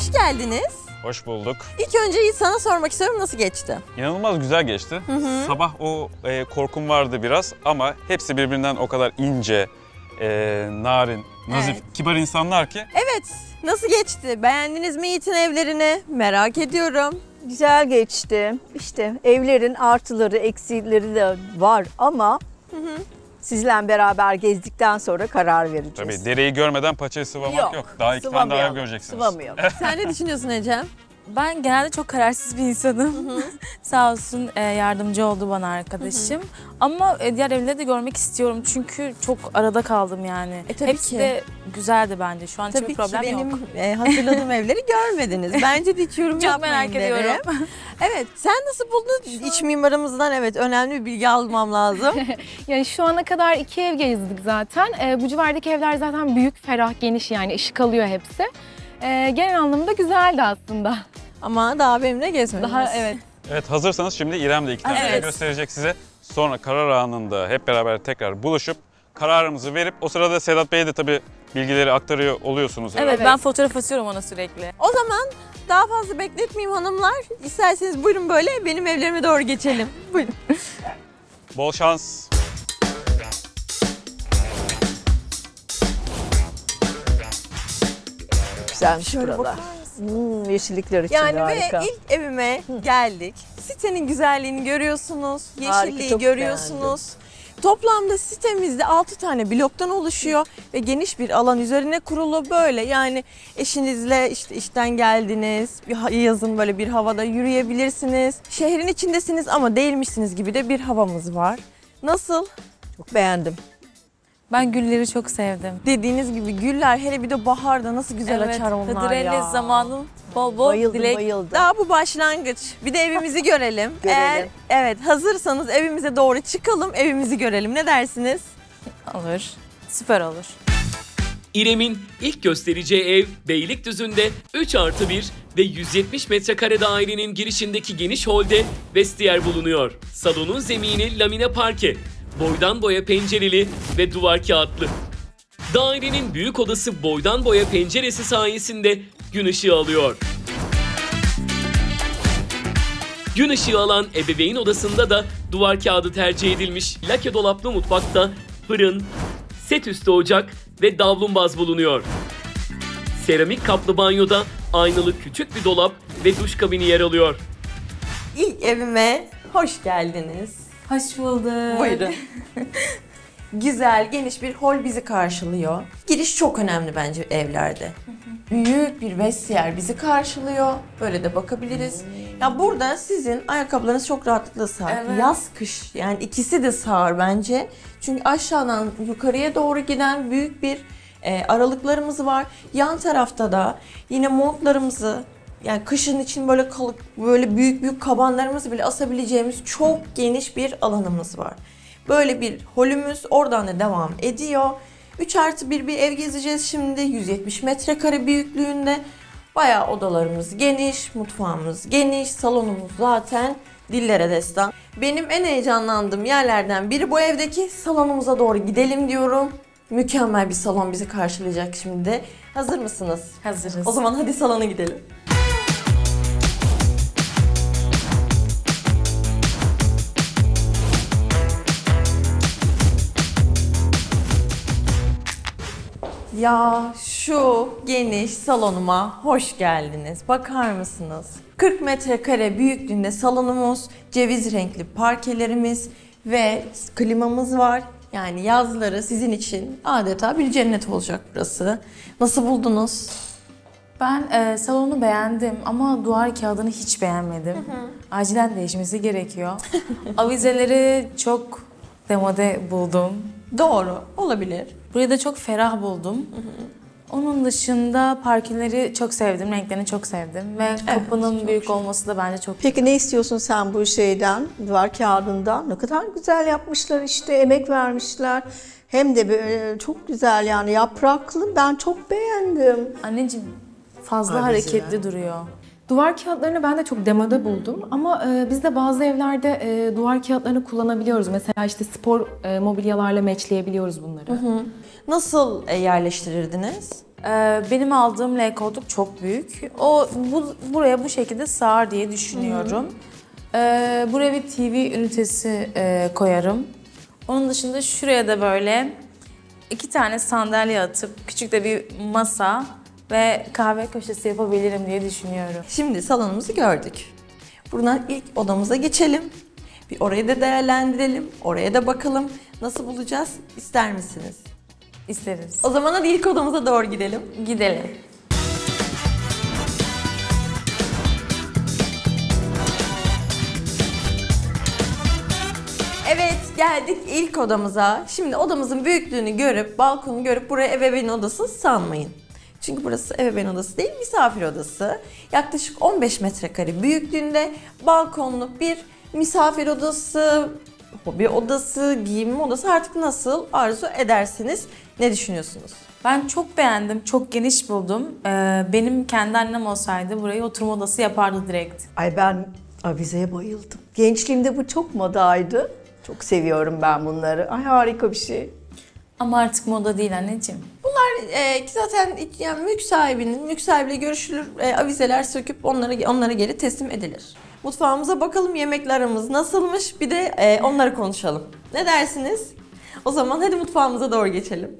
hoş geldiniz. Hoş bulduk. İlk önce Yiğit, sana sormak istiyorum, nasıl geçti? İnanılmaz güzel geçti. Hı-hı. Sabah o korkum vardı biraz ama hepsi birbirinden o kadar ince, narin, nazif, evet, kibar insanlar ki. Evet, nasıl geçti? Beğendiniz mi Yiğit'in evlerini? Merak ediyorum. Güzel geçti. İşte evlerin artıları, eksileri de var ama... Hı-hı. Sizle beraber gezdikten sonra karar vereceğiz. Tabii, dereyi görmeden paçayı sıvamak yok. Daha iki tane daha göreceksiniz. Sıvamıyorum. Sen ne düşünüyorsun Ecem? Ben genelde çok kararsız bir insanım. Hı-hı. Sağ olsun yardımcı oldu bana arkadaşım. Hı-hı. Ama diğer evleri de görmek istiyorum çünkü çok arada kaldım yani. Hepsi de güzeldi bence. Şu an hiçbir problem yok. Tabii ki benim hazırladığım evleri görmediniz. Bence de hiç yorum yapmayın derim. Çok merak ediyorum. Evet, sen nasıl buldun? İç mimarımızdan evet önemli bir bilgi almam lazım. Yani şu ana kadar 2 ev gezdik zaten. Bu civardaki evler zaten büyük, ferah, geniş yani ışık alıyor hepsi. Genel anlamda güzeldi aslında. Ama daha benimle gezmediniz. Daha evet. Evet, hazırsanız şimdi İrem de 2 tane gösterecek size. Sonra karar anında hep beraber tekrar buluşup kararımızı verip o sırada Sedat Bey'e de tabii bilgileri aktarıyor oluyorsunuz herhalde. Evet, ben fotoğraf atıyorum ona sürekli. O zaman daha fazla bekletmeyeyim hanımlar. İsterseniz buyurun böyle benim evlerime doğru geçelim. Buyurun. Bol şans. Güzelmiş burada. Yeşillikler için yani harika. Yani ve ilk evime geldik. Sitenin güzelliğini görüyorsunuz, yeşilliği harika, görüyorsunuz. Beğendim. Toplamda sitemizde 6 tane bloktan oluşuyor ve geniş bir alan üzerine kurulu böyle. Yani eşinizle işte işten geldiniz, bir yazın böyle bir havada yürüyebilirsiniz. Şehrin içindesiniz ama değilmişsiniz gibi de bir havamız var. Nasıl? Çok beğendim. Ben gülleri çok sevdim. Dediğiniz gibi güller, hele bir de baharda nasıl güzel evet, açar onlar Kadirelli ya. Evet, zamanım bol bol bayıldım, dilek. Bayıldım. Daha bu başlangıç. Bir de evimizi görelim. Görelim. Eğer evet hazırsanız evimize doğru çıkalım, evimizi görelim. Ne dersiniz? Olur, süper olur. İrem'in ilk göstereceği ev Beylikdüzü'nde 3+1 ve 170 metrekare dairenin girişindeki geniş holde vestiyer bulunuyor. Salonun zemini lamine parke. Boydan boya pencereli ve duvar kağıtlı. Dairenin büyük odası boydan boya penceresi sayesinde gün ışığı alıyor. Gün ışığı alan ebeveyn odasında da duvar kağıdı tercih edilmiş. Lake dolaplı mutfakta fırın, set üstü ocak ve davlumbaz bulunuyor. Seramik kaplı banyoda aynalı küçük bir dolap ve duş kabini yer alıyor. İlk evime hoş geldiniz. Hoş bulduk. Buyurun. Güzel, geniş bir hol bizi karşılıyor. Giriş çok önemli bence evlerde. Büyük bir vestiyer bizi karşılıyor. Böyle de bakabiliriz. Ya burada sizin ayakkabılarınız çok rahatlıkla sağır. Evet. Yaz, kış yani ikisi de sağır bence. Çünkü aşağıdan yukarıya doğru giden büyük bir aralıklarımız var. Yan tarafta da yine montlarımızı... Yani kışın için böyle kalıp böyle büyük büyük kabanlarımızı bile asabileceğimiz çok geniş bir alanımız var. Böyle bir holümüz oradan da devam ediyor. 3+1 bir ev gezeceğiz şimdi. 170 metrekare büyüklüğünde. Bayağı odalarımız geniş, mutfağımız geniş, salonumuz zaten dillere destan. Benim en heyecanlandığım yerlerden biri bu evdeki. Salonumuza doğru gidelim diyorum. Mükemmel bir salon bizi karşılayacak şimdi. Hazır mısınız? Hazırız. O zaman hadi salona gidelim. Ya şu geniş salonuma hoş geldiniz. Bakar mısınız? 40 metrekare büyüklüğünde salonumuz, ceviz renkli parkelerimiz ve klimamız var. Yani yazları sizin için adeta bir cennet olacak burası. Nasıl buldunuz? Ben salonu beğendim ama duvar kağıdını hiç beğenmedim. Hı hı. Acilen değişmesi gerekiyor. Avizeleri çok demode buldum. Doğru, olabilir. Burayı da çok ferah buldum. Hı hı. Onun dışında parkeleri çok sevdim, renklerini çok sevdim ve evet, kapının büyük olması da bence çok. Peki ne istiyorsun sen bu şeyden, duvar kağıdından? Ne kadar güzel yapmışlar işte, emek vermişler. Hem de çok güzel yani yapraklı, ben çok beğendim. Anneciğim fazla hareketli duruyor. Duvar kağıtlarını ben de çok demode buldum ama biz de bazı evlerde duvar kağıtlarını kullanabiliyoruz. Mesela işte spor mobilyalarla matchleyebiliyoruz bunları. Hı hı. Nasıl yerleştirirdiniz? Benim aldığım L koltuk çok büyük. Buraya bu şekilde sığar diye düşünüyorum. Buraya bir TV ünitesi koyarım. Onun dışında şuraya da böyle 2 tane sandalye atıp küçük de bir masa ve kahve köşesi yapabilirim diye düşünüyorum. Şimdi salonumuzu gördük. Buradan ilk odamıza geçelim. Bir orayı da değerlendirelim. Oraya da bakalım. Nasıl bulacağız? İster misiniz? İsteriz. O zaman hadi ilk odamıza doğru gidelim. Gidelim. Evet, geldik ilk odamıza. Şimdi odamızın büyüklüğünü görüp, balkonu görüp buraya ebeveyn odası sanmayın. Çünkü burası ebeveyn odası değil, misafir odası. Yaklaşık 15 metrekare büyüklüğünde balkonlu bir misafir odası, hobi odası, giyinme odası, artık nasıl arzu edersiniz. Ne düşünüyorsunuz? Ben çok beğendim, çok geniş buldum. Benim kendi annem olsaydı burayı oturma odası yapardı direkt. Ay, ben avizeye bayıldım. Gençliğimde bu çok modaydı. Çok seviyorum ben bunları. Ay, harika bir şey. Ama artık moda değil anneciğim. Bunlar ki zaten yani mülk sahibiyle görüşülür, avizeler söküp onlara geri teslim edilir. Mutfağımıza bakalım, yemeklerimiz nasılmış, bir de onları konuşalım. Ne dersiniz? O zaman hadi mutfağımıza doğru geçelim.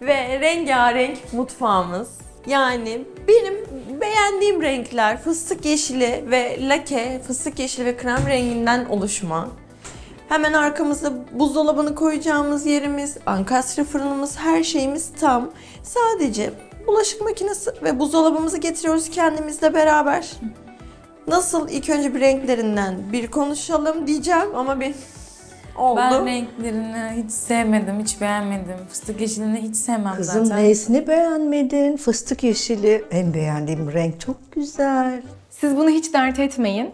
Ve rengarenk mutfağımız. Yani benim beğendiğim renkler fıstık yeşili ve lake, fıstık yeşili ve krem renginden oluşma. Hemen arkamızda buzdolabını koyacağımız yerimiz, ankastre fırınımız, her şeyimiz tam. Sadece bulaşık makinesi ve buzdolabımızı getiriyoruz kendimizle beraber. Nasıl, ilk önce bir renklerinden bir konuşalım diyeceğim ama bir oldu. Ben renklerini hiç sevmedim, hiç beğenmedim. Fıstık yeşilini hiç sevmem. Kızım, zaten. Kızım, neyesini beğenmedin? Fıstık yeşili en beğendiğim renk, çok güzel. Siz bunu hiç dert etmeyin.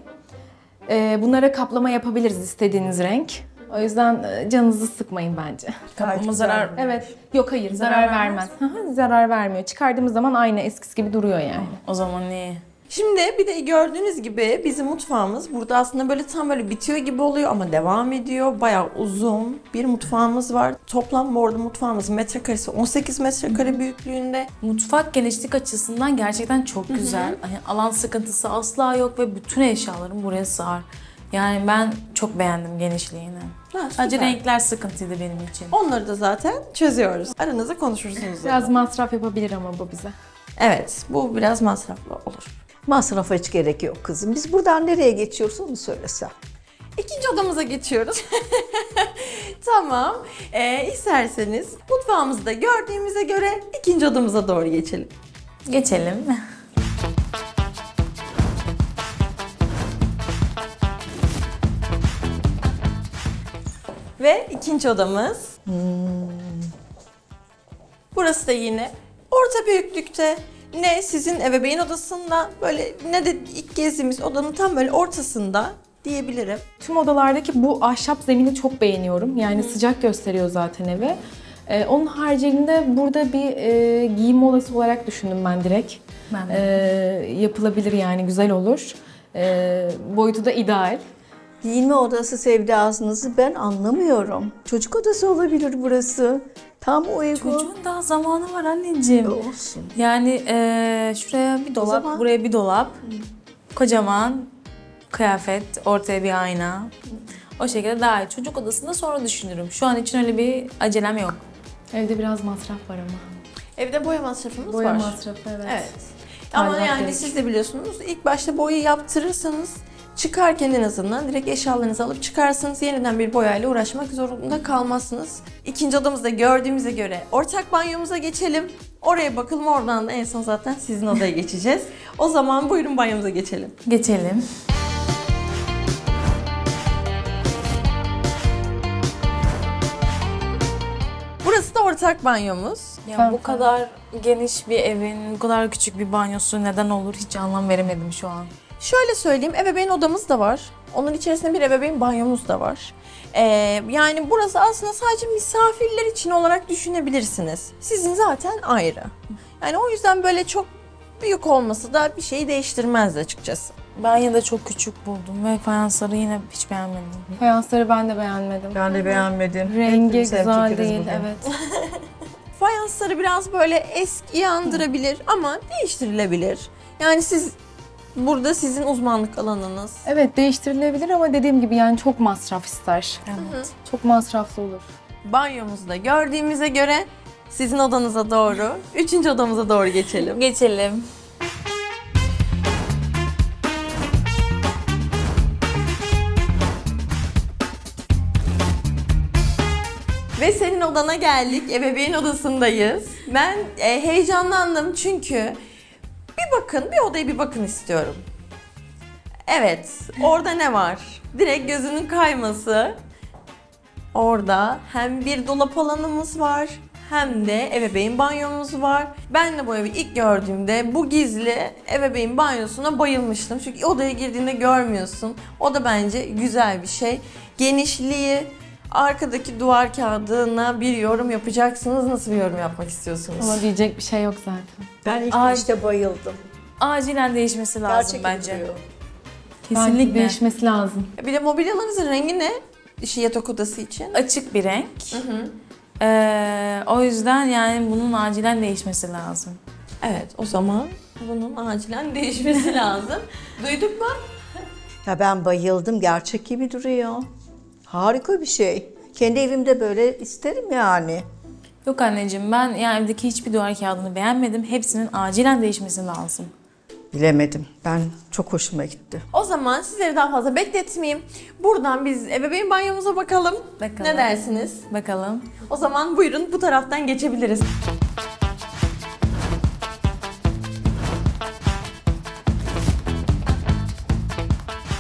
Bunlara kaplama yapabiliriz istediğiniz renk. O yüzden canınızı sıkmayın bence. Kaplama zarar... Evet. Yok, hayır, zarar vermez. Zarar vermiyor. Çıkardığımız zaman aynı eskisi gibi duruyor yani. O zaman iyi. Şimdi bir de gördüğünüz gibi bizim mutfağımız burada aslında böyle tam böyle bitiyor gibi oluyor ama devam ediyor. Bayağı uzun bir mutfağımız var. Toplam bu arada mutfağımızın metrekaresi 18 metrekare büyüklüğünde. Mutfak genişlik açısından gerçekten çok güzel. Yani alan sıkıntısı asla yok ve bütün eşyalarım buraya sığar. Yani ben çok beğendim genişliğini. Sadece renkler sıkıntıydı benim için. Onları da zaten çözüyoruz. Aranızda konuşursunuz. Biraz masraf yapabilir ama bu bize. Evet, bu biraz masraflı olur. Masrafa hiç gerek yok kızım. Biz buradan nereye geçiyoruz onu söylesem. İkinci odamıza geçiyoruz. Tamam. İsterseniz mutfağımızı da gördüğümüze göre ikinci odamıza doğru geçelim. Geçelim. Ve ikinci odamız. Burası da yine orta büyüklükte. Ne sizin ebeveyn odasında böyle ne de ilk gezdiğimiz odanın tam böyle ortasında diyebilirim. Tüm odalardaki bu ahşap zemini çok beğeniyorum. Yani sıcak gösteriyor zaten eve. Onun haricinde burada bir giyinme odası olarak düşündüm ben direkt. Ben de. Yapılabilir yani, güzel olur. Boyutu da ideal. Giyinme odası sevdasınızı ben anlamıyorum. Çocuk odası olabilir burası. Tam uygun. Çocuğun daha zamanı var anneciğim. Olsun. Yani şuraya bir dolap, zaman... buraya bir dolap. Kocaman kıyafet, ortaya bir ayna. O şekilde daha iyi. Çocuk odasında sonra düşünürüm. Şu an için öyle bir acelem yok. Evde biraz masraf var ama. Evde boya masrafımız var. Boya masrafı, evet. Ama aynen, yani siz de biliyorsunuz, ilk başta boyayı yaptırırsanız çıkarken en azından direkt eşyalarınızı alıp çıkarsınız. Yeniden bir boyayla uğraşmak zorunda kalmazsınız. İkinci odamızda gördüğümüze göre ortak banyomuza geçelim. Oraya bakalım, oradan da en son zaten sizin odaya geçeceğiz. O zaman buyurun banyomuza geçelim. Geçelim. Burası da ortak banyomuz. Ya bu kadar geniş bir evin, bu kadar küçük bir banyosu neden olur hiç anlam veremedim şu an. Şöyle söyleyeyim, ebeveyn odamız da var. Onun içerisinde bir ebeveyn banyomuz da var. Yani burası aslında sadece misafirler için olarak düşünebilirsiniz. Sizin zaten ayrı. Yani o yüzden böyle çok Büyük olması da bir şeyi değiştirmez açıkçası. Ben yine de çok küçük buldum ve fayansları yine hiç beğenmedim. Fayansları ben de beğenmedim. Ben de beğenmedim. Rengi güzel değil, evet. Fayansları biraz böyle eskiyi andırabilir ama değiştirilebilir. Yani siz burada sizin uzmanlık alanınız. Evet, değiştirilebilir ama dediğim gibi yani çok masraf ister. Evet. Hı-hı. Çok masraflı olur. Banyomuzu da gördüğümüze göre sizin odanıza doğru, üçüncü odamıza doğru geçelim. Geçelim. Ve senin odana geldik, ebeveyn odasındayız. Ben heyecanlandım çünkü bir odaya bir bakın istiyorum. Evet, orada ne var? Direkt gözünün kayması. Orada hem bir dolap alanımız var, hem de ebeveyn banyomuz var. Ben de bu evi ilk gördüğümde bu gizli ebeveyn banyosuna bayılmıştım. Çünkü odaya girdiğinde görmüyorsun. O da bence güzel bir şey. Genişliği, arkadaki duvar kağıdına bir yorum yapacaksınız. Nasıl bir yorum yapmak istiyorsunuz? Ama diyecek bir şey yok zaten. Ben ilk işte bayıldım. Acilen değişmesi lazım bence. Gerçekten. Kesinlikle değişmesi lazım. Bir de mobilyalarınızın rengi ne? Yatak odası için. Açık bir renk. Hı hı. O yüzden yani bunun acilen değişmesi lazım. Evet, o zaman bunun acilen değişmesi lazım. Duyduk mu? Ya ben bayıldım. Gerçek gibi duruyor. Harika bir şey. Kendi evimde böyle isterim yani. Yok anneciğim, ben yani evdeki hiçbir duvar kağıdını beğenmedim. Hepsinin acilen değişmesi lazım. Bilemedim. Ben çok hoşuma gitti. O zaman sizleri daha fazla bekletmeyeyim. Buradan biz ebeveyn banyomuza bakalım. Ne dersiniz? Bakalım. O zaman buyurun bu taraftan geçebiliriz.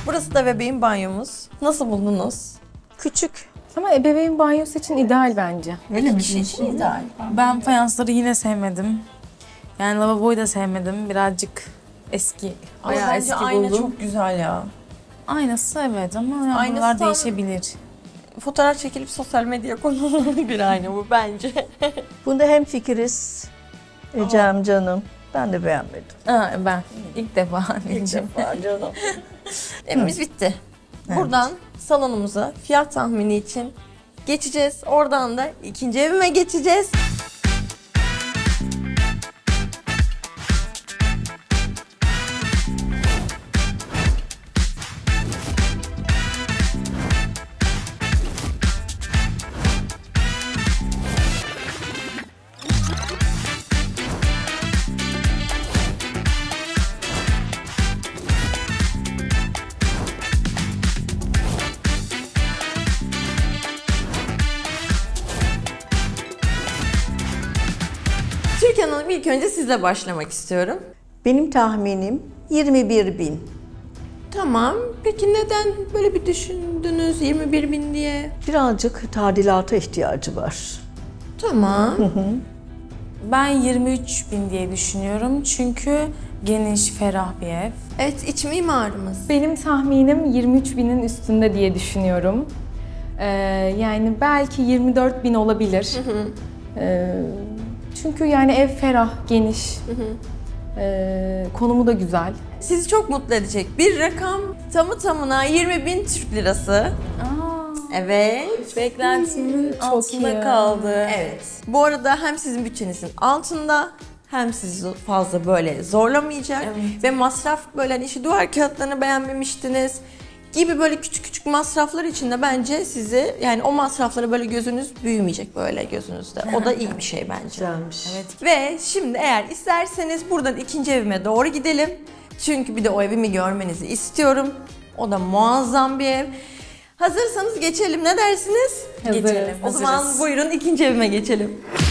Burası da ebeveyn banyomuz. Nasıl buldunuz? Küçük. Ama ebeveyn banyosu için ideal bence. Öyle mi? Kişi için ideal. Ben fayansları yine sevmedim. Yani lavaboyu da sevmedim. Birazcık eski. Ama bence ayna çok güzel ya. Aynası evet ama bunlar değişebilir. Fotoğraf çekilip sosyal medya konulu bir ayna bu bence. Bunda hemfikiriz. Ecem canım. Ben de beğenmedim. Aa, ben ilk defa anneciğim. İlk defa canım. Evimiz bitti. Evet. Buradan salonumuza fiyat tahmini için geçeceğiz. Oradan da ikinci evime geçeceğiz. İlk önce sizle başlamak istiyorum. Benim tahminim 21.000. Tamam. Peki neden böyle bir düşündünüz 21.000 diye? Birazcık tadilata ihtiyacı var. Tamam. Ben 23.000 diye düşünüyorum çünkü geniş, ferah bir ev. Evet, iç mimarımız. Benim tahminim 23.000'in üstünde diye düşünüyorum. Yani belki 24.000 olabilir. Çünkü yani ev ferah, geniş, konumu da güzel. Sizi çok mutlu edecek bir rakam, tamı tamına 20.000 Türk lirası. Aa, evet. Beklentimin altında kaldı. Evet. Bu arada hem sizin bütçenizin altında, hem sizi fazla böyle zorlamayacak. Evet. Ve masraf böyle hani işi duvar kağıtlarını beğenmemiştiniz gibi böyle küçük küçük masraflar içinde bence sizi, yani o masraflara böyle gözünüz büyümeyecek böyle gözünüzde. O da iyi bir şey bence. Güzelmiş. Evet. Ve şimdi eğer isterseniz buradan ikinci evime doğru gidelim. Çünkü bir de o evimi görmenizi istiyorum. O da muazzam bir ev. Hazırsanız geçelim, ne dersiniz? Hazırız. Geçelim. O zaman buyurun ikinci evime geçelim.